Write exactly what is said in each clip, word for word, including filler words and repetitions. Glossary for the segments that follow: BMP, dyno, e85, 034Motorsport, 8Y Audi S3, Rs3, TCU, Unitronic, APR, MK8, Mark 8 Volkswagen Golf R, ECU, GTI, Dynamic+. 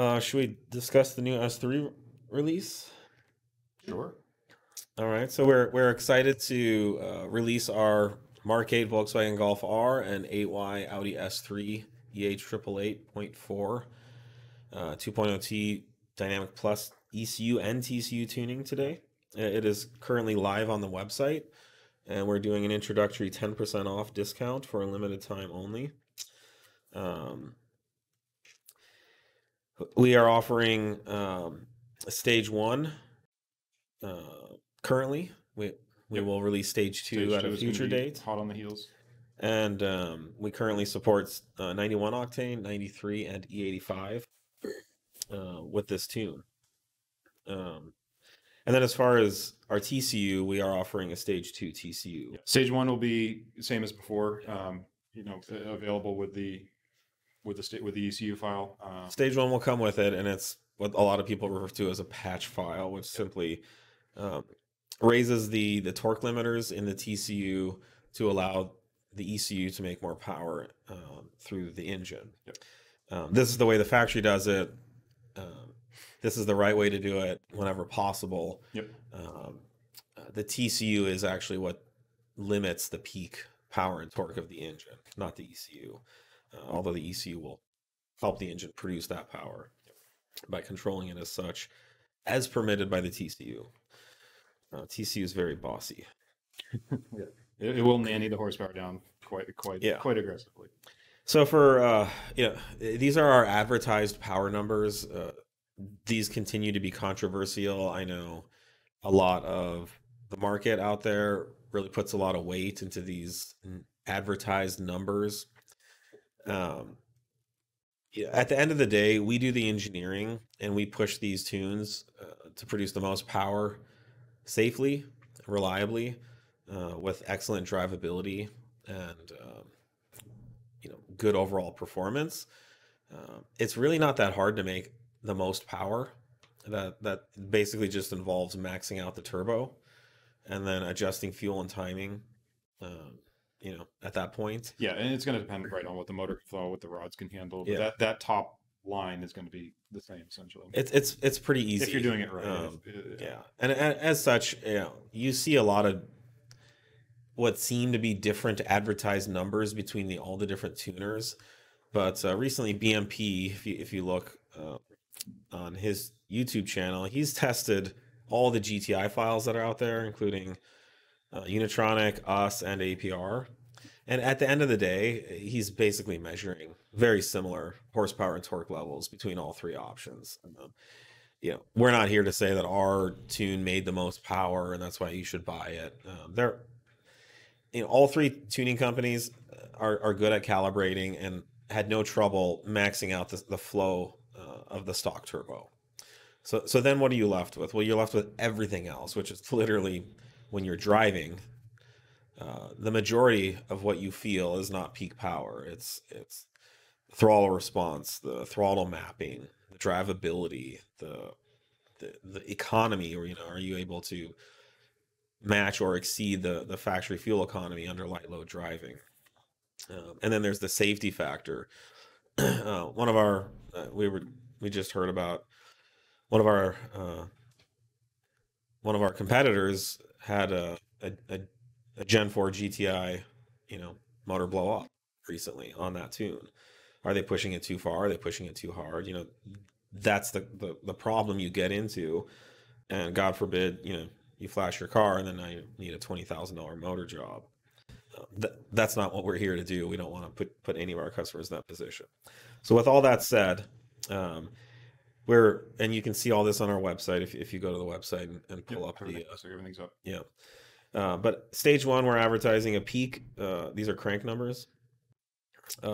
Uh, should we discuss the new S three release? Sure. All right. So we're we're excited to uh, release our Mark eight Volkswagen Golf R and eight Y Audi S three E H eight eight eight point four uh, two point oh T Dynamic Plus E C U and T C U tuning today. It is currently live on the website, and we're doing an introductory ten percent off discount for a limited time only. Um, we are offering um, stage one uh, currently. We we yep. will release stage two stage at two a future date. Hot on the heels. And um, we currently support uh, ninety-one octane, ninety-three, and E eighty-five uh, with this tune. Um, and then as far as our T C U, we are offering a stage two T C U. Yeah. Stage one will be same as before, um, you know, available with the with the state with the E C U file. Uh, stage one will come with it, and it's what a lot of people refer to as a patch file, which simply um, raises the the torque limiters in the T C U to allow the E C U to make more power um, through the engine. Yep. Um, this is the way the factory does it. Um, this is the right way to do it whenever possible. Yep. Um, the T C U is actually what limits the peak power and torque of the engine, not the E C U. Uh, although the E C U will help the engine produce that power yep. by controlling it as such, as permitted by the T C U. Uh, T C U is very bossy. yeah. It will nanny the horsepower down quite, quite, yeah. quite aggressively. So for, uh, you know, these are our advertised power numbers. Uh, these continue to be controversial. I know a lot of the market out there really puts a lot of weight into these advertised numbers. Um, yeah, at the end of the day, we do the engineering and we push these tunes uh, to produce the most power safely, reliably, Uh, with excellent drivability and um, you know, good overall performance. Uh, it's really not that hard to make the most power. That that basically just involves maxing out the turbo and then adjusting fuel and timing. Um, you know, at that point. Yeah, and it's going to depend right on what the motor flow, what the rods can handle. But yeah. That that top line is going to be the same essentially. It's it's it's pretty easy if you're doing it right. Um, if, if, yeah. yeah, and as such, you know, you see a lot of what seemed to be different advertised numbers between the all the different tuners, but uh, recently B M P, if you, if you look uh, on his YouTube channel, he's tested all the G T I files that are out there, including uh, Unitronic, us, and A P R. And at the end of the day, he's basically measuring very similar horsepower and torque levels between all three options. Um, you know, we're not here to say that our tune made the most power and that's why you should buy it. Um, there. You know, all three tuning companies are, are good at calibrating and had no trouble maxing out the, the flow uh, of the stock turbo. So, so then what are you left with? Well, you're left with everything else, which is literally when you're driving, uh, the majority of what you feel is not peak power. It's, it's throttle response, the throttle mapping, the drivability, the, the, the economy, or, you know, are you able to match or exceed the the factory fuel economy under light load driving, um, and then there's the safety factor. uh, one of our uh, we were we just heard about one of our uh, one of our competitors had a a, a a Gen four G T I, you know, motor blow up recently on that tune. Are they pushing it too far? Are they pushing it too hard? You know, that's the the, the problem you get into, and God forbid, you know, you flash your car and then now you need a twenty thousand dollar motor job. Uh, th that's not what we're here to do. We don't want to put, put any of our customers in that position. So with all that said, um, we're, and you can see all this on our website if, if you go to the website and, and pull yep, up the, uh, so everything's up. Yeah. Uh, but stage one, we're advertising a peak. Uh, these are crank numbers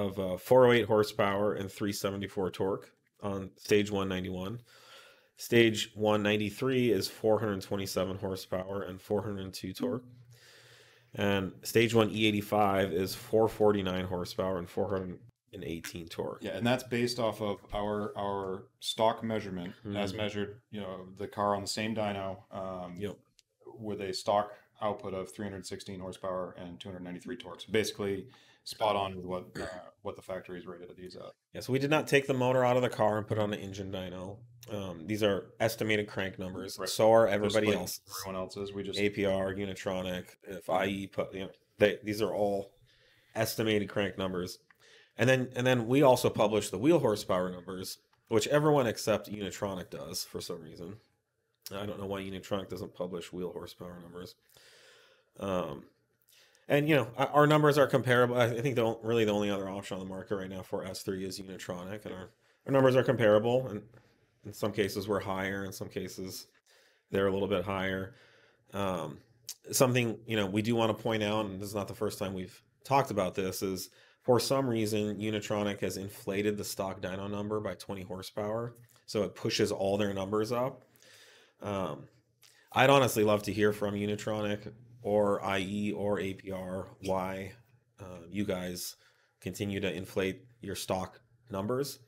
of uh, four oh eight horsepower and three seventy-four torque on stage one ninety-one. Stage one ninety-three is four hundred twenty-seven horsepower and four hundred two torque. And stage one E eighty-five is four forty-nine horsepower and four hundred eighteen torque. Yeah, and that's based off of our our stock measurement mm-hmm. as measured, you know, the car on the same dyno um, yep. with a stock output of three hundred sixteen horsepower and two hundred ninety-three torques. So basically, spot on with what uh, what the factory is rated these at. Yeah, so we did not take the motor out of the car and put on the engine dyno. Um, these are estimated crank numbers. Right. So are everybody else's. Everyone else's. We just A P R, Unitronic, if I E put, you know, they, these are all estimated crank numbers. And then and then we also publish the wheel horsepower numbers, which everyone except Unitronic does for some reason. I don't know why Unitronic doesn't publish wheel horsepower numbers. Um, and, you know, our numbers are comparable. I think the, really the only other option on the market right now for S three is Unitronic, and our, our numbers are comparable. And in some cases, we're higher. In some cases, they're a little bit higher. Um, something, you know, we do want to point out, and this is not the first time we've talked about this, is for some reason, Unitronic has inflated the stock dyno number by twenty horsepower. So it pushes all their numbers up. Um, I'd honestly love to hear from Unitronic or I E or A P R why uh, you guys continue to inflate your stock numbers.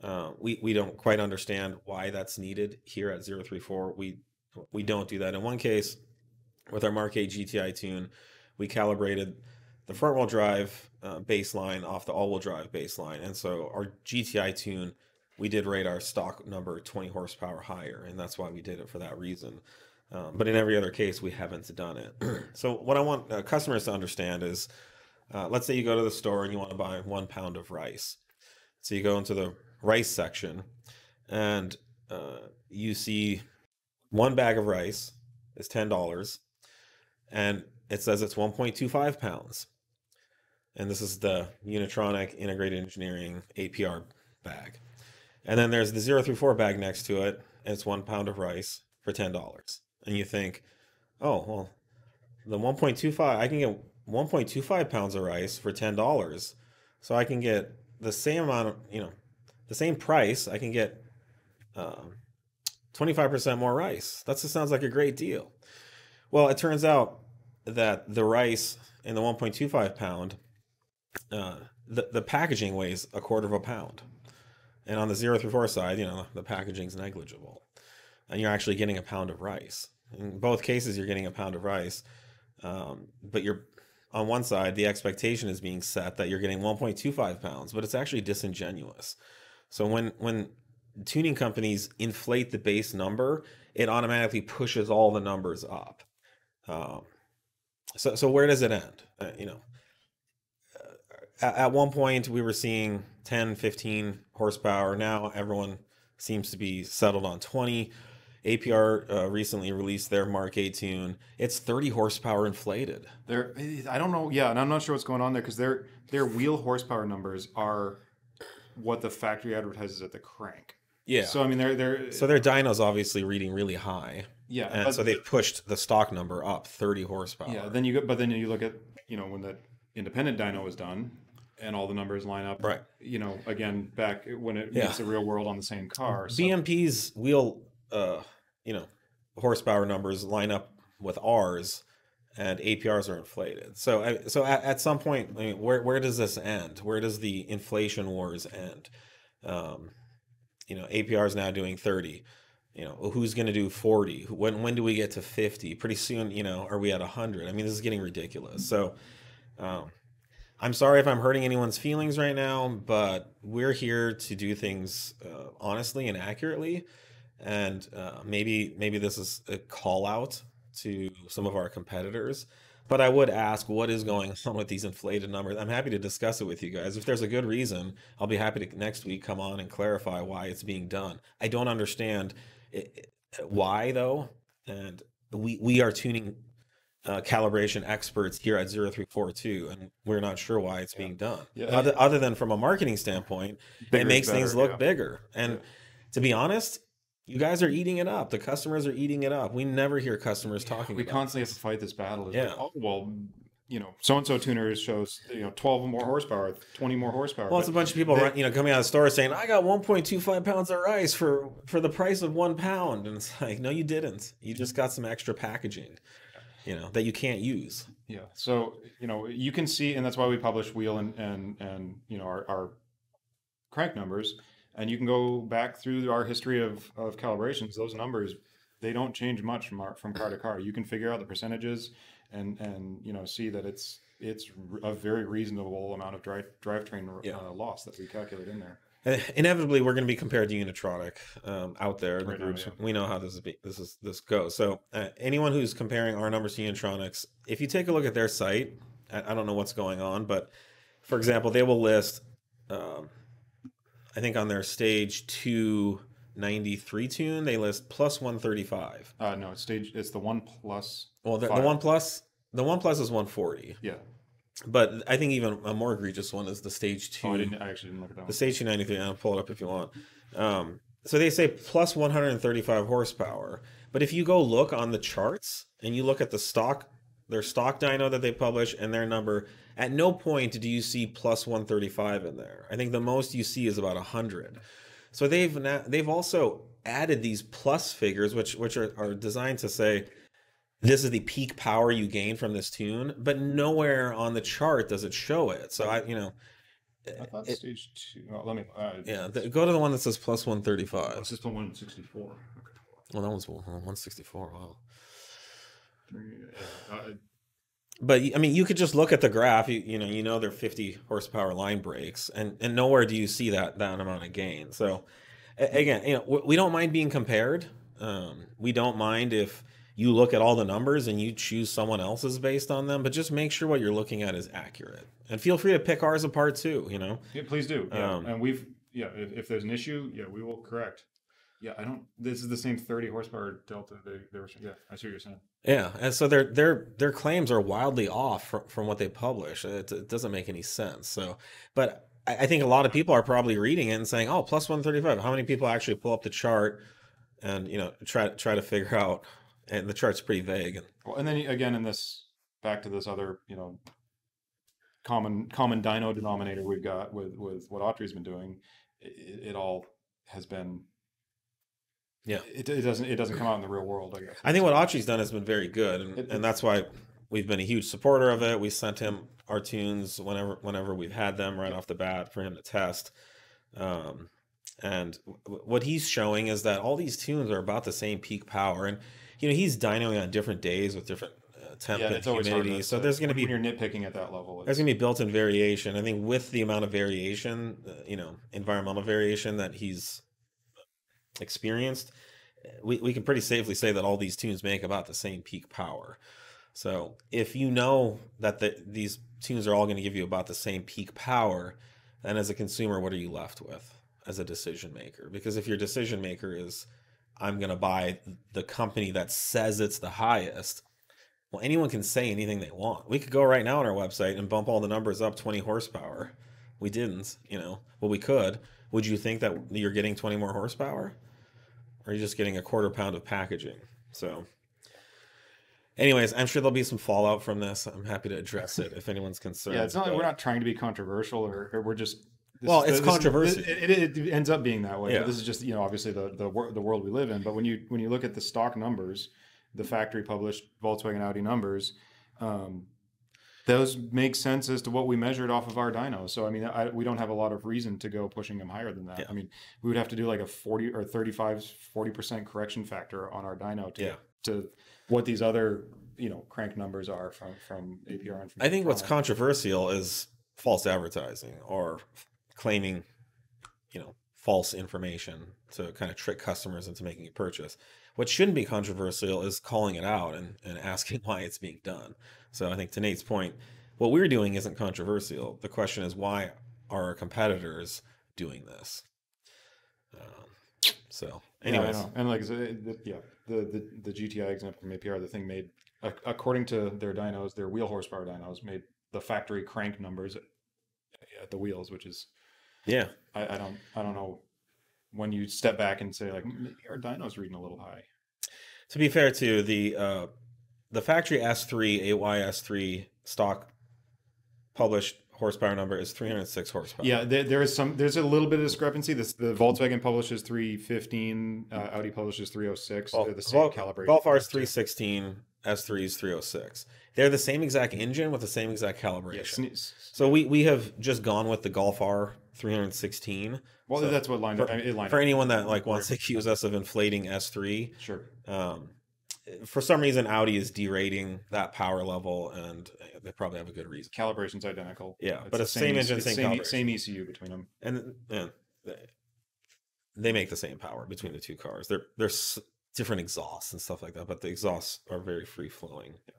Uh, we, we don't quite understand why that's needed here at zero three four. We, we don't do that. In one case, with our Mark eight G T I tune, we calibrated the front-wheel drive uh, baseline off the all-wheel drive baseline. And so our G T I tune, we did rate our stock number twenty horsepower higher, and that's why we did it for that reason. Um, but in every other case, we haven't done it. So what I want uh, customers to understand is, uh, let's say you go to the store and you want to buy one pound of rice. So you go into the rice section, and uh, you see one bag of rice is ten dollars, and it says it's one point two five pounds. And this is the Unitronic Integrated Engineering A P R bag. And then there's the zero three four bag next to it, and it's one pound of rice for ten dollars. And you think, oh, well, the one point two five, I can get one point two five pounds of rice for ten dollars. So I can get the same amount of, you know, the same price, I can get um, twenty-five percent more rice. That just sounds like a great deal. Well, it turns out that the rice in the one point two five pound, uh, the, the packaging weighs a quarter of a pound. And on the zero three four side, you know, the packaging's negligible. And you're actually getting a pound of rice. In both cases, you're getting a pound of rice. Um, but you're on one side, the expectation is being set that you're getting one point two five pounds, but it's actually disingenuous. So when, when tuning companies inflate the base number, it automatically pushes all the numbers up. Um, so, so where does it end? Uh, you know, at, at one point we were seeing ten, fifteen horsepower. Now everyone seems to be settled on twenty. A P R uh, recently released their Mark eight tune. It's thirty horsepower inflated. They're, I don't know. Yeah, and I'm not sure what's going on there, because their their wheel horsepower numbers are what the factory advertises at the crank. Yeah. So I mean, they're they're so their dyno's obviously reading really high. Yeah. And so they've pushed the stock number up thirty horsepower. Yeah. Then you go, but then you look at, you know, when the independent dyno was done, and all the numbers line up, right? You know, again, back when it meets yeah. the real world on the same car. So. B M P's wheel, uh, you know, horsepower numbers line up with ours, and A P Rs are inflated. So, so at, at some point, I mean, where where does this end? Where does the inflation wars end? Um, you know, A P R's now doing thirty. You know, who's going to do forty? When when do we get to fifty? Pretty soon, you know, are we at a hundred? I mean, this is getting ridiculous. So. Um, I'm sorry if I'm hurting anyone's feelings right now, but we're here to do things uh, honestly and accurately. And uh, maybe maybe this is a call out to some of our competitors. But I would ask, what is going on with these inflated numbers? I'm happy to discuss it with you guys. If there's a good reason, I'll be happy to next week come on and clarify why it's being done. I don't understand it, why, though. And we, we are tuning Uh, calibration experts here at zero three four too, and we're not sure why it's yeah. being done. Yeah. Other, other than from a marketing standpoint, bigger it makes better, things look yeah. bigger. And yeah. to be honest, you guys are eating it up. The customers are eating it up. We never hear customers yeah, talking. We about constantly this. have to fight this battle. It's yeah. Like, oh, well, you know, so and so tuners shows you know twelve more horsepower, twenty more horsepower. Well, it's a bunch of people, they, you know, coming out of the store saying, "I got one point two five pounds of rice for for the price of one pound," and it's like, no, you didn't. You just got some extra packaging. You know, that you can't use. Yeah. So, you know, you can see, and that's why we publish wheel and, and, and you know, our, our crank numbers. And you can go back through our history of, of calibrations. Those numbers, they don't change much from, our, from car to car. You can figure out the percentages and, and you know, see that it's it's a very reasonable amount of drive, drivetrain yeah. uh, loss that we calculate in there. And inevitably, we're going to be compared to Unitronic um, out there. Right the groups now, yeah. We know how this is. Be, this is this goes. So uh, anyone who's comparing our numbers to Unitronic's, if you take a look at their site, I, I don't know what's going on, but for example, they will list, um, I think on their stage two. ninety-three tune, they list plus one thirty-five. Uh, no, it's stage, it's the one plus. Well, the, the one plus, the one plus is one forty. Yeah. But I think even a more egregious one is the stage two. Oh, I, didn't, I actually didn't look at that one. The stage two ninety-three, I'll pull it up if you want. Um, so they say plus one thirty-five horsepower. But if you go look on the charts and you look at the stock, their stock dyno that they publish and their number, at no point do you see plus one thirty-five in there. I think the most you see is about one hundred. So they've now, they've also added these plus figures, which which are, are designed to say this is the peak power you gain from this tune, but nowhere on the chart does it show it. So I, you know, I thought it, stage two. Well, let me. Uh, yeah, the, go to the one that says plus one thirty-five. This is the one sixty-four. Okay. Well, that one's one sixty-four. Wow. Uh, But I mean, you could just look at the graph. You, you know, you know they're fifty horsepower line brakes, and and nowhere do you see that that amount of gain. So, again, you know, we don't mind being compared. Um, we don't mind if you look at all the numbers and you choose someone else's based on them. But just make sure what you're looking at is accurate, and feel free to pick ours apart too. You know, yeah, please do. Yeah. Um, and we've yeah, if, if there's an issue, yeah, we will correct. Yeah, I don't. This is the same thirty horsepower delta they, they were. Yeah, I see what you're saying. Yeah, and so their their their claims are wildly off from, from what they publish. It, it doesn't make any sense. So, but I, I think a lot of people are probably reading it and saying, "Oh, plus one thirty-five." How many people actually pull up the chart and you know try try to figure out? And the chart's pretty vague. Well, and then again, in this back to this other you know common common dyno denominator we've got with with what Autry's been doing, it, it all has been. Yeah, it, it doesn't it doesn't come out in the real world. I guess I think what Autry's done has been very good, and, it, and that's why we've been a huge supporter of it. We sent him our tunes whenever whenever we've had them right off the bat for him to test. Um, and what he's showing is that all these tunes are about the same peak power, and you know he's dynoing on different days with different uh, temp yeah, and humidity. So there's going to be when you're nitpicking at that level. There's going to be built-in variation. I think with the amount of variation, uh, you know, environmental variation that he's experienced, we, we can pretty safely say that all these tunes make about the same peak power. So if you know that the, these tunes are all going to give you about the same peak power, then as a consumer, what are you left with as a decision maker? Because if your decision maker is, I'm going to buy the company that says it's the highest, well, anyone can say anything they want. We could go right now on our website and bump all the numbers up twenty horsepower. We didn't, you know, well, we could. Would you think that you're getting twenty more horsepower? Or you're just getting a quarter pound of packaging. So anyways, I'm sure there'll be some fallout from this. I'm happy to address it if anyone's concerned. Yeah, it's not like we're not trying to be controversial or, or we're just... This, well, it's this, controversy. This, it, it, it ends up being that way. Yeah. This is just, you know, obviously the, the the world we live in. But when you when you look at the stock numbers, the factory published Volkswagen Audi numbers, um, those make sense as to what we measured off of our dyno. So, I mean, I, we don't have a lot of reason to go pushing them higher than that. Yeah. I mean, we would have to do like a forty or thirty-five, forty percent correction factor on our dyno to, yeah. to what these other, you know, crank numbers are from, from A P R. And from I think what's controversial is false advertising or claiming, you know, false information to kind of trick customers into making a purchase. What shouldn't be controversial is calling it out and, and asking why it's being done. So I think to Nate's point, what we're doing isn't controversial. The question is, why are our competitors doing this? Um, so anyways. Yeah, and like, the, yeah, the, the, the G T I example from A P R, the thing made, according to their dynos, their wheel horsepower dynos made the factory crank numbers at the wheels, which is, yeah, I, I don't, I don't know. When you step back and say, like, maybe our dyno's reading a little high. To be fair, too, the uh, the factory S three, A Y S three stock published horsepower number is three hundred six horsepower. Yeah, there, there is some, there's a little bit of discrepancy. This, the Volkswagen publishes three fifteen, uh, Audi publishes three oh six. Well, they're the same Vol calibration. Golf R is three sixteen, S three is three oh six. They're the same exact engine with the same exact calibration. Yes. So we, we have just gone with the Golf R three hundred sixteen. Well, so that's what lined for, up. I mean, it lined for up. Anyone that like wants to accuse us of inflating S three, sure. Um, for some reason, Audi is derating that power level, and they probably have a good reason. Calibration's identical. Yeah, it's but the same, same engine, same calibration. Same E C U between them. And, and they make the same power between the two cars. They're, they're s different exhausts and stuff like that, but the exhausts are very free-flowing. Yeah.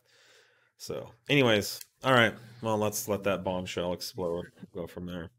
So, anyways, all right. Well, let's let that bombshell explode. Go from there.